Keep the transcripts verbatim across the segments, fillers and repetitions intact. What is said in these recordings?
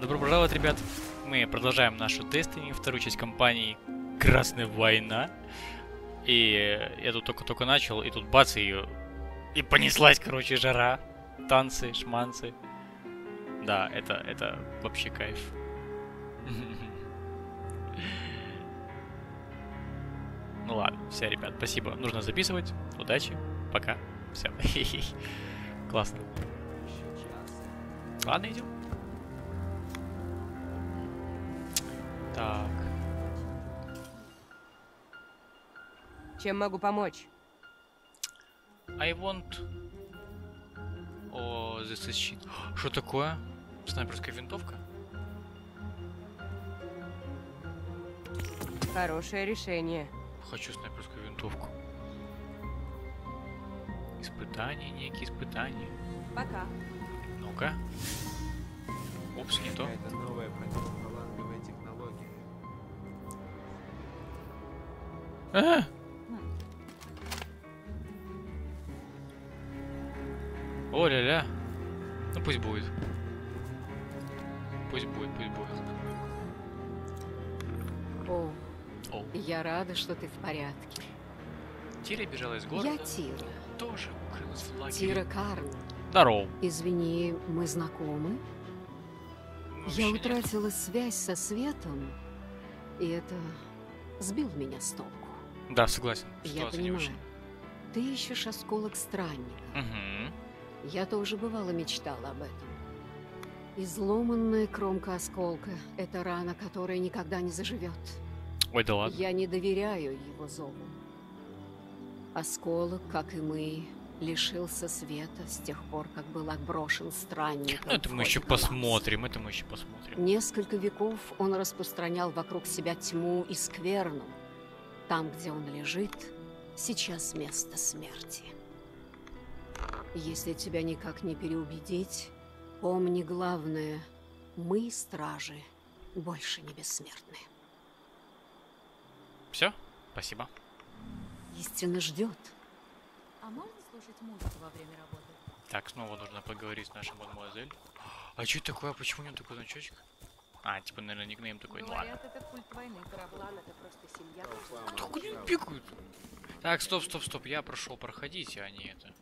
Добро пожаловать, ребят. Мы продолжаем нашу Destiny, вторую часть кампании Красная Война. И я тут только-только начал, и тут бац, ее и понеслась, короче, жара. Танцы, шманцы. Да, это, это вообще кайф. Ну ладно, все, ребят, спасибо. Нужно записывать. Удачи. Пока. Все. Классно. Ладно, идем. Так. Чем могу помочь? I want... О, this is shit. Что такое? Снайперская винтовка? Хорошее решение. Хочу снайперскую винтовку. Испытания, некие испытания. Пока. Ну-ка. Опс, не то. Это новая противополанговая технология. А-а-а. О, ля-ля. Ну пусть будет. Пусть будет, пусть будет. О. О. Я рада, что ты в порядке. Тира бежала из города. Я Тира. Тоже укрылась в лагере. Тира Карн. Здорово. Извини, мы знакомы? Вообще я утратила нет. связь со светом, и это сбил меня с толку. Да, согласен. Я понимаю. Ты ищешь осколок странника. Угу. Я тоже бывало мечтала об этом. Изломанная кромка осколка – это рана, которая никогда не заживет. Ой, да ладно. Я не доверяю его зову. Осколок, как и мы, лишился света с тех пор, как был отброшен странником. Ну, это мы еще посмотрим, это мы еще посмотрим. Несколько веков он распространял вокруг себя тьму и скверну. Там, где он лежит, сейчас место смерти. Если тебя никак не переубедить, помни главное, мы, стражи, больше не бессмертны. Все, спасибо. Истина ждет. А можно слушать музыку во время работы? Так, снова нужно поговорить с нашим мадемуазель. А что это такое? Почему у него такой значочек? А, типа, наверное, никнейм такой. Говорят, это культ войны. Караблан, это просто семья. Кто куда пикают? Так, стоп, стоп, стоп. Я прошел, проходите, а не это.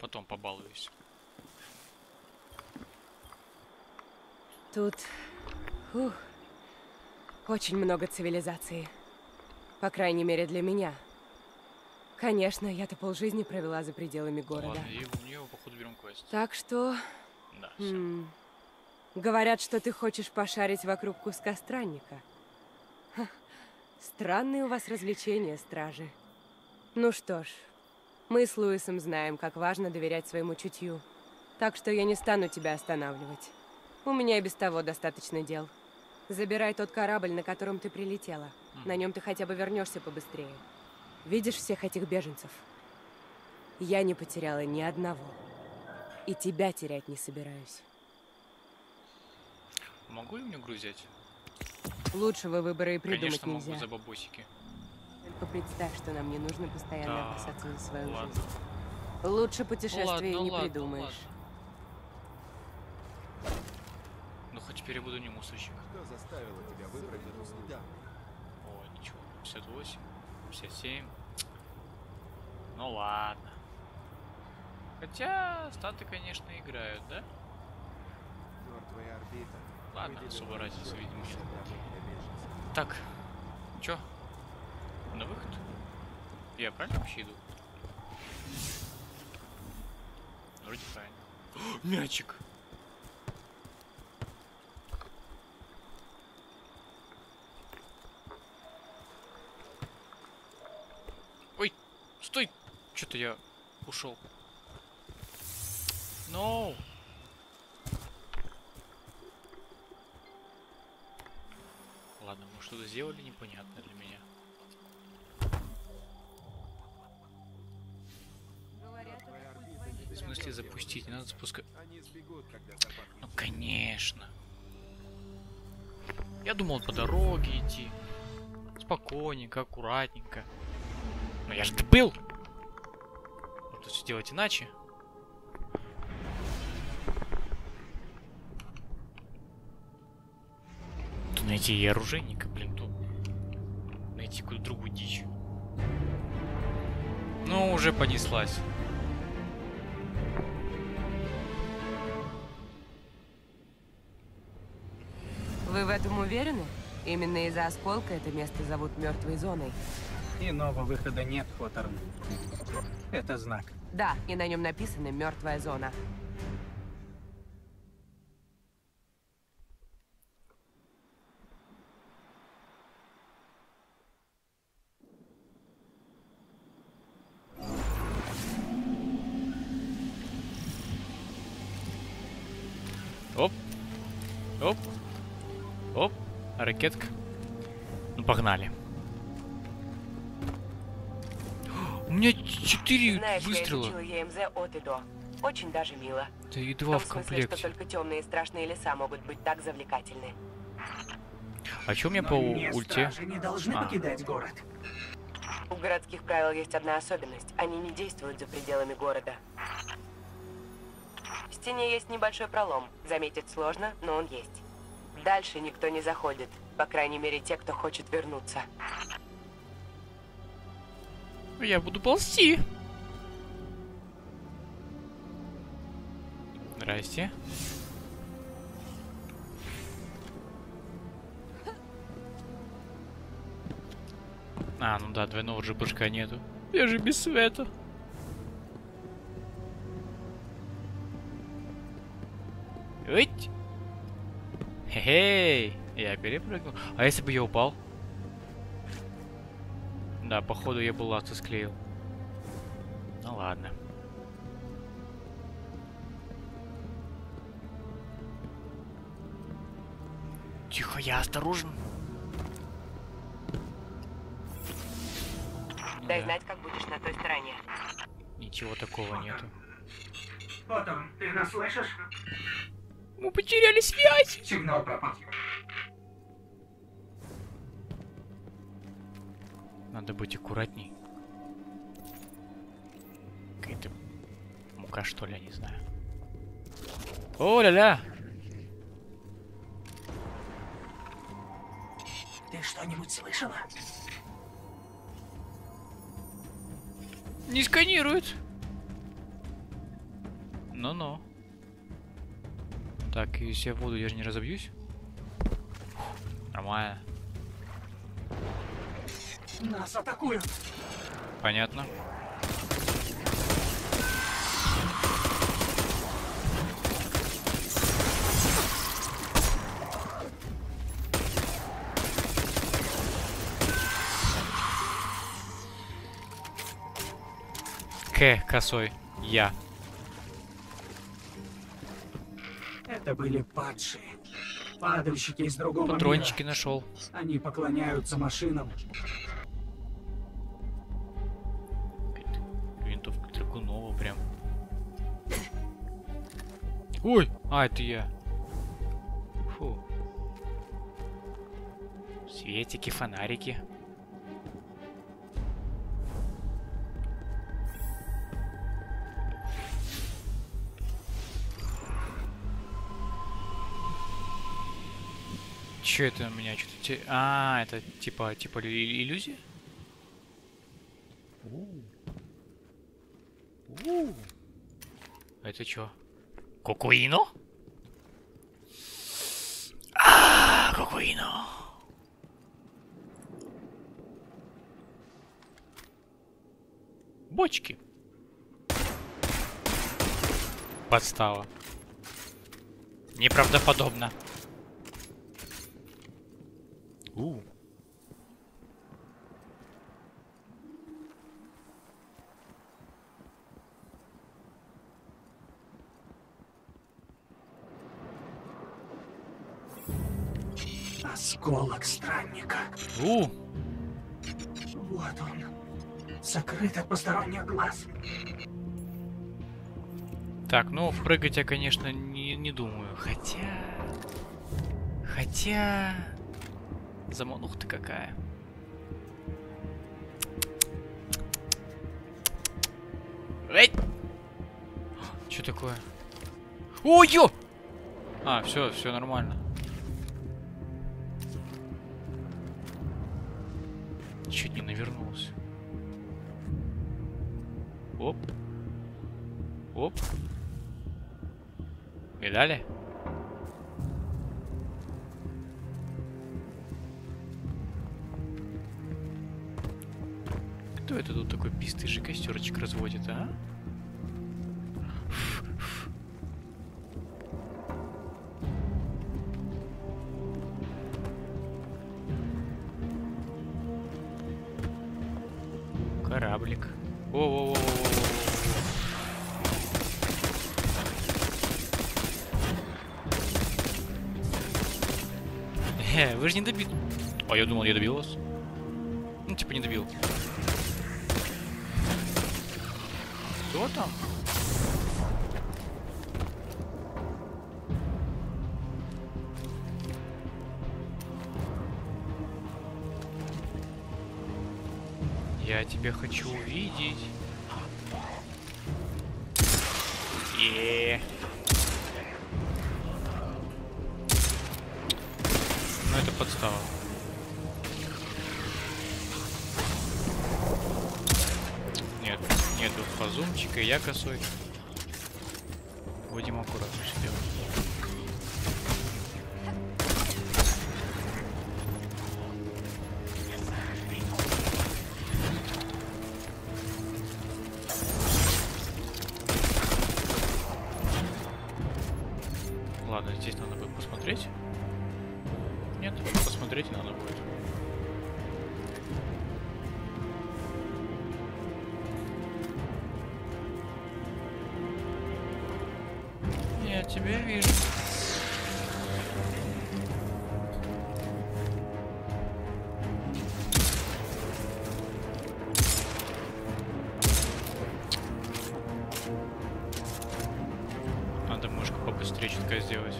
Потом побалуюсь. Тут... Фух. Очень много цивилизации. По крайней мере, для меня. Конечно, я-то полжизни провела за пределами города. Ладно, и у нее, походу, берем квест. Так что... Да, все. Говорят, что ты хочешь пошарить вокруг куска странника. Ха. Странные у вас развлечения, стражи. Ну что ж, мы с Луисом знаем, как важно доверять своему чутью. Так что я не стану тебя останавливать. У меня и без того достаточно дел. Забирай тот корабль, на котором ты прилетела. На нем ты хотя бы вернешься побыстрее. Видишь всех этих беженцев? Я не потеряла ни одного. И тебя терять не собираюсь. Могу ли мне грузить? Лучшего выбора и придумать нельзя. Конечно, могу за бабосики. Только представь, что нам не нужно постоянно да. опасаться за свою ладно. жизнь. Лучше путешествие ладно, не ладно, придумаешь. Ладно. Ну хоть теперь я буду не мусорщик. Кто заставила тебя выбрать эту среду? О, ничего. пятьдесят восемь. пятьдесят семь. Ну ладно. Хотя статы, конечно, играют, да? Твоя орбита. Ладно, особо разница, видимо. Так, чё? На выход? Я правильно вообще иду? Вроде правильно. О, мячик! Стой! Что-то я ушел. No. Ладно, мы что-то сделали непонятно для меня. В смысле запустить? Не надо запускать. Ну конечно. Я думал по дороге идти. Спокойненько, аккуратненько. Но я же был! Тут все делать иначе. найти и оружейника, блин, тут найти какую-то другую дичь. Ну, уже понеслась. Вы в этом уверены? Именно из-за осколка это место зовут мертвой зоной. Иного выхода нет, Хоторн. Это знак. Да, и на нем написано «Мертвая зона». Оп. Оп. Оп. Ракетка. Ну, погнали. У меня четыре выстрела. Знаешь, я изучила ЕМЗ от и до. Очень даже мило. Да и два в комплекте. В смысле, что только темные и страшные леса могут быть так завлекательны. А чё мне по ульте? Не должны а. покидать город. У городских правил есть одна особенность. Они не действуют за пределами города. В стене есть небольшой пролом. Заметить сложно, но он есть. Дальше никто не заходит. По крайней мере, те, кто хочет вернуться. Я буду ползти. Здрасте. А, ну да, двойного же прыжка нету. Я же без света. Ведь. Хе-хей. Я перепрыгнул. А если бы я упал? Да, походу я балласт склеил. Ну ладно. Тихо, я осторожен. Дай да. знать, как будешь на той стороне. Ничего такого Потом. нету. Потом, ты нас слышишь? Мы потеряли связь! Сигнал пропал. Надо быть аккуратней. Какая-то мука, что ли, я не знаю. О-ля-ля! Ты что-нибудь слышала? Не сканирует. Ну-ну. Так, если я в воду, я же не разобьюсь. Нормально. Нас атакуют. Понятно. К, косой. Я. Это были падшие. Падальщики из другого мира. Патрончики нашел. Они поклоняются машинам. Ой, а это я. Фу. Светики, фонарики. Че это у меня что-то? А, это типа типа иллюзия? У-у-у. Это чё? Кокуино? А, кокуино. Бочки. Подстава. Неправдоподобно. У. Осколок странника. У. Вот он. Сокрыт от посторонних глаз. Так, ну прыгать я, конечно, не, не думаю. Хотя... Хотя... Заманух-то какая. Эй! Что такое? Ой-ё! А, все, все нормально. Чуть не навернулся. Оп. Оп. Видали? Кто это тут такой пистый же костерочек разводит, а? Кораблик. О-о-о-о-о. Э, вы же не добили. А я думал, я добил вас. Ну, типа не добил. Кто там? Я тебя хочу увидеть. Еее. Ну это подстава. Нет, нету фазумчика, я косой. Будем аккуратно все делать. Ладно, здесь надо будет посмотреть. Нет, посмотреть надо будет. Я тебя вижу. Встречка сделать.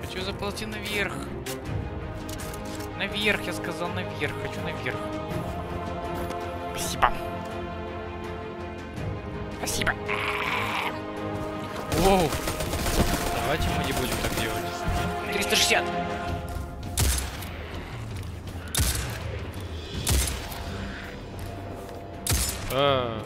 Хочу заползти наверх. Наверх, я сказал, наверх. Хочу наверх. Спасибо. Спасибо. Воу. Давайте мы не будем так делать. триста шестьдесят. А.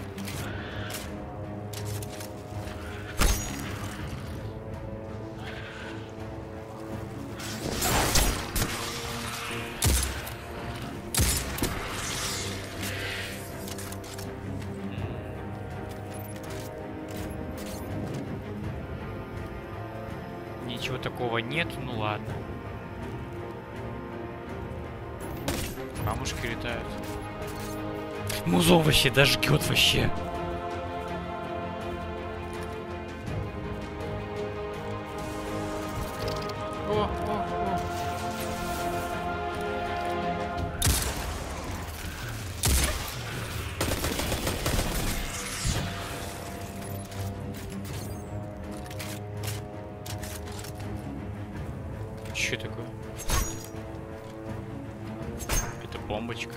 Ничего такого нет, ну ладно. Камушки летают. Музон вообще дожгет вообще. О, о, о. Что такое? Это бомбочка.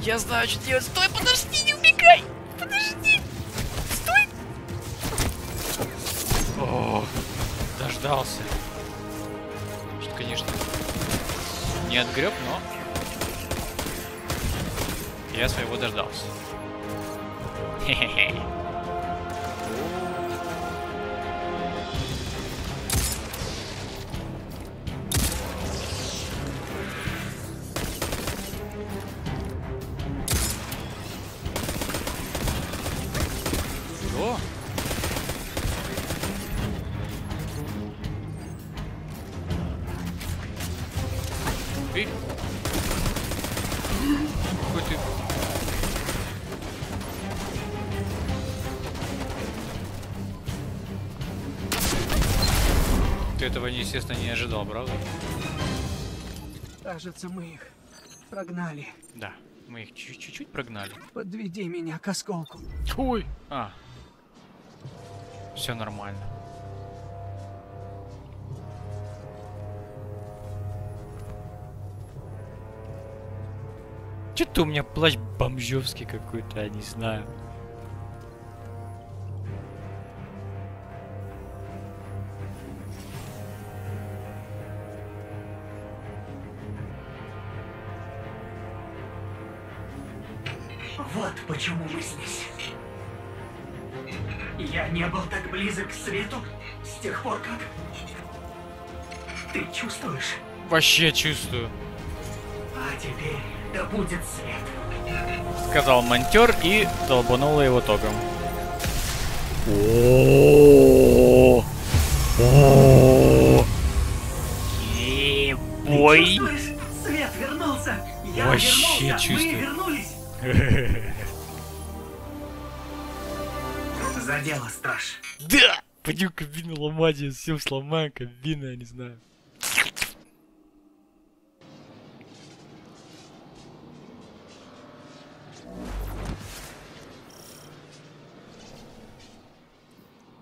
Я знаю, что делать. Стой, подожди, не убегай! Подожди! Стой! О, дождался. Что, конечно, не отгреб, но я своего дождался. Хе-хе-хе. Какой ты... Ты этого, естественно, не ожидал, правда? Кажется, мы их прогнали. Да, мы их чуть-чуть прогнали. Подведи меня к осколку. Ой! А. Все нормально. Что-то у меня плащ бомжевский какой-то, я не знаю. Вот почему мы здесь. Я не был так близок к свету с тех пор, как... Ты чувствуешь? Вообще чувствую. А теперь да будет свет. Сказал монтер и долбануло его током. Ебой. Свет вернулся. Я вообще чувствую. За дело, страж. Да! Пойдем кабину ломать, я всем сломаю кабину, я не знаю.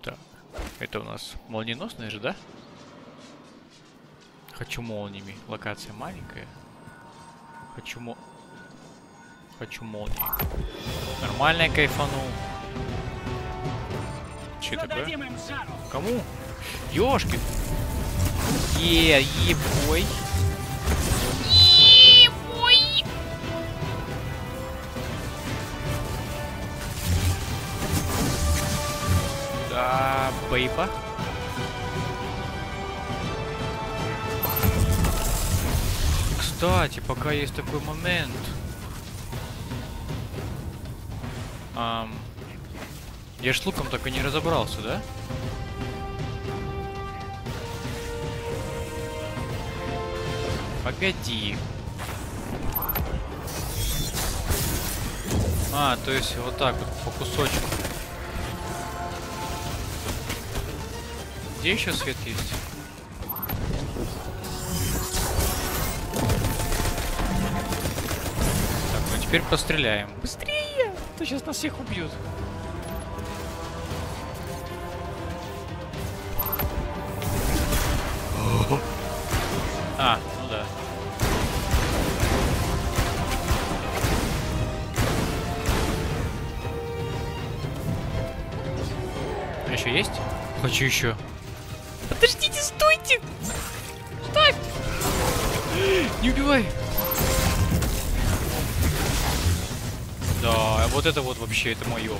Так, это у нас молниеносная же, да? Хочу молниями. Локация маленькая. Хочу мол... Хочу молнии. Нормально кайфанул. Че такое? Кому? Ёшкин. Е, ебой. Ебой. Да, бейба. Кстати, пока есть такой момент. Um, я ж луком так и не разобрался, да? Погоди. А, то есть вот так вот, по кусочку. Где еще свет есть? Так, ну теперь постреляем. Быстрее! То сейчас нас всех убьют. А, ну да. А еще есть? Хочу еще. Подождите, стойте! Стой! Не убивай! Да, вот это вот вообще, это мое.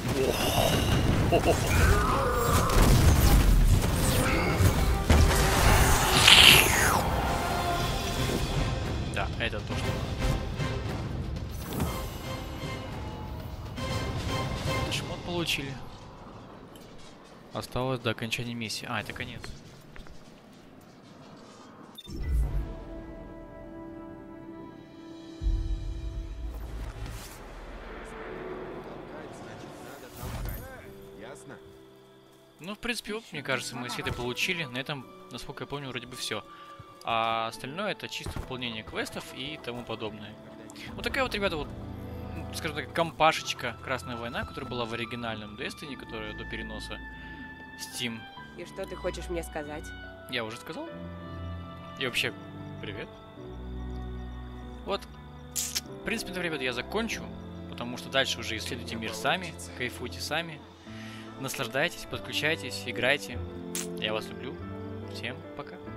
Да, это то, что... Даже мод получили. Осталось до окончания миссии. А, это конец. Ну, в принципе, вот, мне кажется, мы все это получили. На этом, насколько я помню, вроде бы все. А остальное это чисто выполнение квестов и тому подобное. Вот такая вот, ребята, вот, скажем так, компашечка «Красная война», которая была в оригинальном Destiny, которая до переноса стим. И что ты хочешь мне сказать? Я уже сказал. И вообще, привет. Вот, в принципе, это, ребята, я закончу, потому что дальше уже исследуйте мир сами, кайфуйте сами. Наслаждайтесь, подключайтесь, играйте. Я вас люблю. Всем пока.